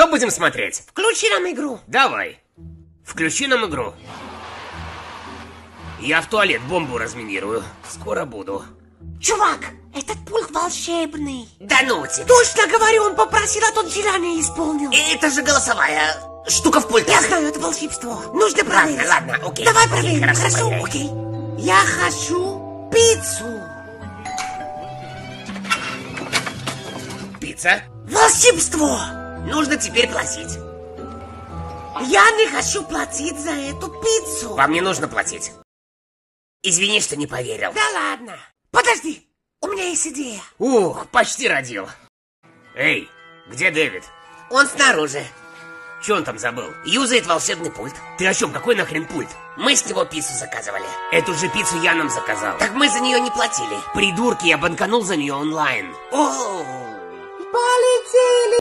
Что будем смотреть? Включи нам игру. Давай. Включи нам игру. Я в туалет бомбу разминирую. Скоро буду. Чувак, этот пульт волшебный. Да ну тебе. Точно говорю, он попросил, а тот желание исполнил. Это же голосовая штука в пульте. Я знаю, это волшебство. Нужно проверить. Ладно, ладно, окей. Давай проверим. Хорошо, окей. Я хочу пиццу. Пицца? Волшебство. Нужно теперь платить. Я не хочу платить за эту пиццу. Вам не нужно платить. Извини, что не поверил. Да ладно. Подожди, у меня есть идея. Ух, почти родил. Эй, где Дэвид? Он снаружи. Че он там забыл? Юзает волшебный пульт. Ты о чем? Какой нахрен пульт? Мы с него пиццу заказывали. Эту же пиццу я нам заказал. Так мы за нее не платили. Придурки, я банканул за нее онлайн. О, полетели.